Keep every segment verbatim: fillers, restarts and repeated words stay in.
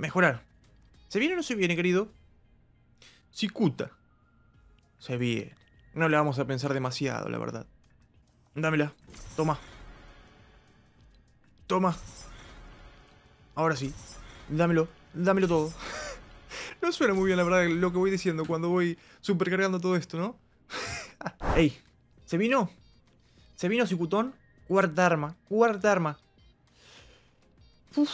Mejorar. ¿Se viene o no se viene, querido? Cicuta. Se viene. No le vamos a pensar demasiado, la verdad. Dámela. Toma. Toma. Ahora sí. Dámelo. Dámelo todo. No suena muy bien, la verdad, lo que voy diciendo cuando voy supercargando todo esto, ¿no? Ey. ¿Se vino? ¿Se vino, Cicutón? Cuarta arma. Cuarta arma. Uf.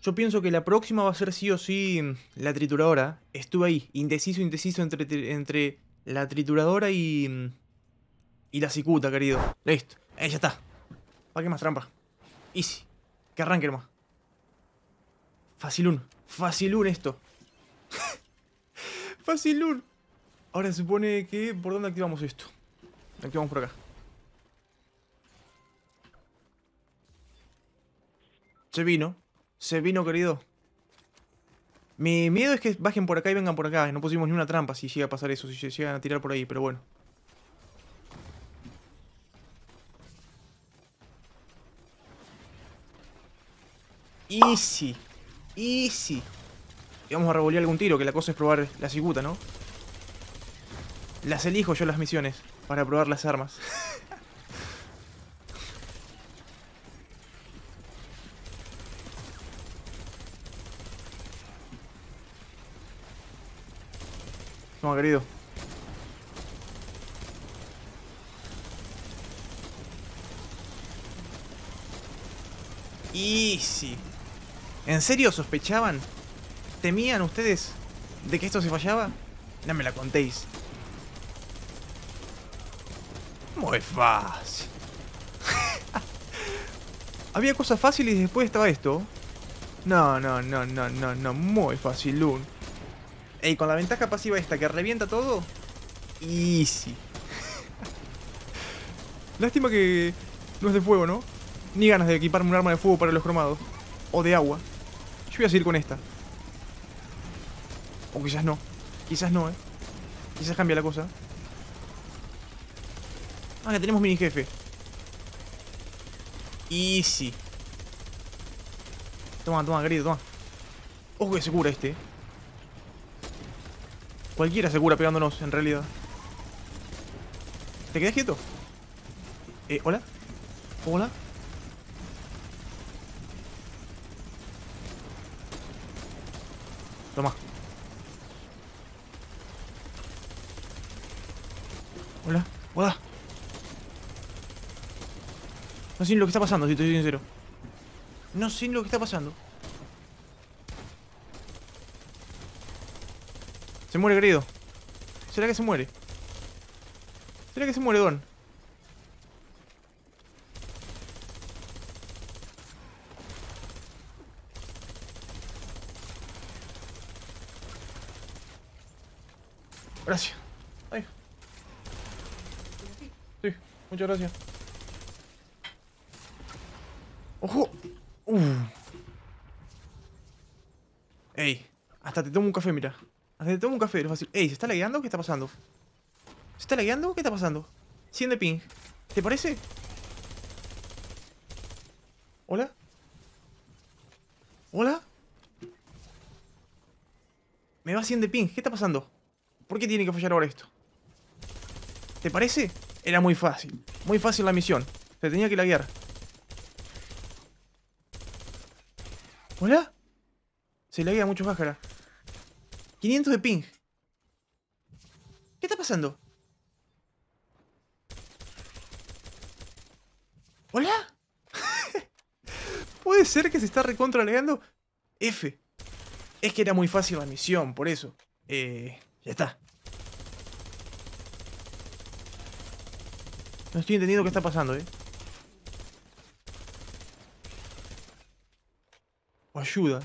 Yo pienso que la próxima va a ser sí o sí la trituradora. Estuve ahí, indeciso, indeciso entre, entre la trituradora y y la cicuta, querido. Listo. Ahí ya está. ¿Para qué más trampa? Easy. Que arranque nomás. Facilún. Facilún esto. Facilún. Ahora se supone que... ¿Por dónde activamos esto? Activamos por acá. Se vino. Se vino, querido. Mi miedo es que bajen por acá y vengan por acá. No pusimos ni una trampa si llega a pasar eso. Si llegan a tirar por ahí, pero bueno. Easy. Easy. Y vamos a revolver algún tiro, que la cosa es probar la cicuta, ¿no? Las elijo yo las misiones para probar las armas. Toma, querido. Easy. ¿En serio sospechaban? ¿Temían ustedes de que esto se fallaba? No me la contéis. Muy fácil. Había cosas fáciles y después estaba esto. No, no, no, no, no, no. Muy fácil, Lun. Ey, con la ventaja pasiva esta que revienta todo. Easy. Lástima que no es de fuego, ¿no? Ni ganas de equiparme un arma de fuego para los cromados. O de agua. Yo voy a seguir con esta. O quizás no. Quizás no, eh. Quizás cambia la cosa. Ah, ya tenemos mini jefe. Easy. Toma, toma, querido, toma. Ojo que se cura este, eh. Cualquiera se cura pegándonos, en realidad. ¿Te quedas quieto? Eh, ¿hola? ¿Hola? Toma. ¿Hola? ¿Hola? No sé lo que está pasando, si te soy sincero. No sé lo que está pasando. Se muere, querido. ¿Será que se muere? ¿Será que se muere, Don? Gracias. Ay. Sí, muchas gracias. ¡Ojo! Uh. Ey, hasta te tomo un café, mira. Te tomo un café, es fácil. Ey, ¿se está lagueando? ¿Qué está pasando? ¿Se está lagueando? ¿Qué está pasando? cien de ping. ¿Te parece? ¿Hola? ¿Hola? Me va cien de ping. ¿Qué está pasando? ¿Por qué tiene que fallar ahora esto? ¿Te parece? Era muy fácil. Muy fácil la misión. Se tenía que laguear. ¿Hola? Se laguea mucho Bájara. quinientos de ping. ¿Qué está pasando? ¿Hola? ¿Puede ser que se está recontraleando? F. Es que era muy fácil la misión, por eso. Eh, ya está. No estoy entendiendo qué está pasando, eh. O ayuda.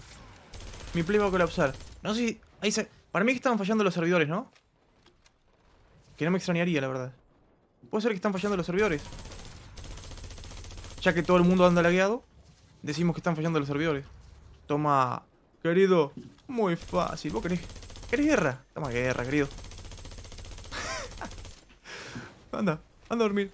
Mi play va a colapsar. No sé si... Ahí se... Para mí es que estaban fallando los servidores, ¿no? Que no me extrañaría, la verdad. Puede ser que están fallando los servidores. Ya que todo el mundo anda lagueado, decimos que están fallando los servidores. Toma, querido. Muy fácil. ¿Vos querés? ¿Querés guerra? Toma guerra, querido. Anda, anda a dormir.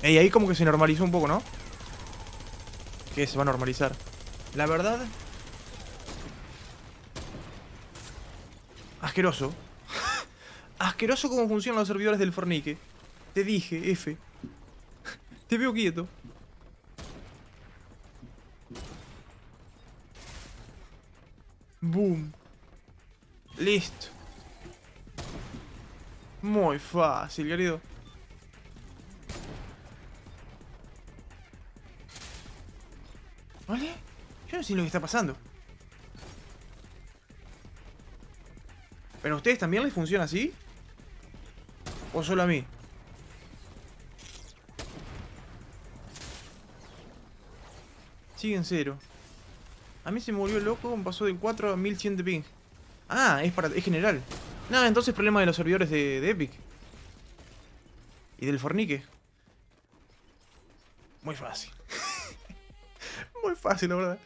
Ey, ahí como que se normalizó un poco, ¿no? Que se va a normalizar. La verdad... Asqueroso. Asqueroso como funcionan los servidores del Fortnite. Te dije, F. Te veo quieto. Boom. Listo. Muy fácil, querido. ¿Vale? Yo no sé lo que está pasando. ¿Pero a ustedes también les funciona así? ¿O solo a mí? Siguen cero. A mí se me volvió loco, me pasó de cuatro a mil cien de ping. Ah, es, para, es general. Nada, entonces problema de los servidores de, de Epic. Y del Fortnite. Muy fácil. Muy fácil, la verdad.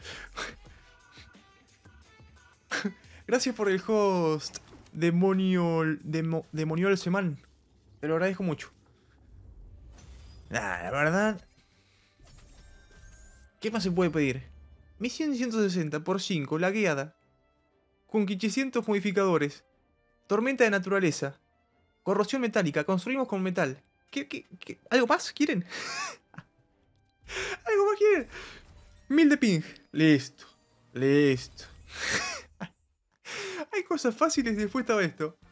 Gracias por el host, Demoniol, Demo, Demoniol Seman. Te lo agradezco mucho. Nah, la verdad... ¿Qué más se puede pedir? Mi cien ciento sesenta por cinco, lagueada. Con quinientos modificadores. Tormenta de naturaleza. Corrosión metálica, construimos con metal. ¿Qué, qué, qué? ¿Algo más quieren? ¿Algo más quieren? mil de ping. Listo. Listo. Hay cosas fáciles después de esto.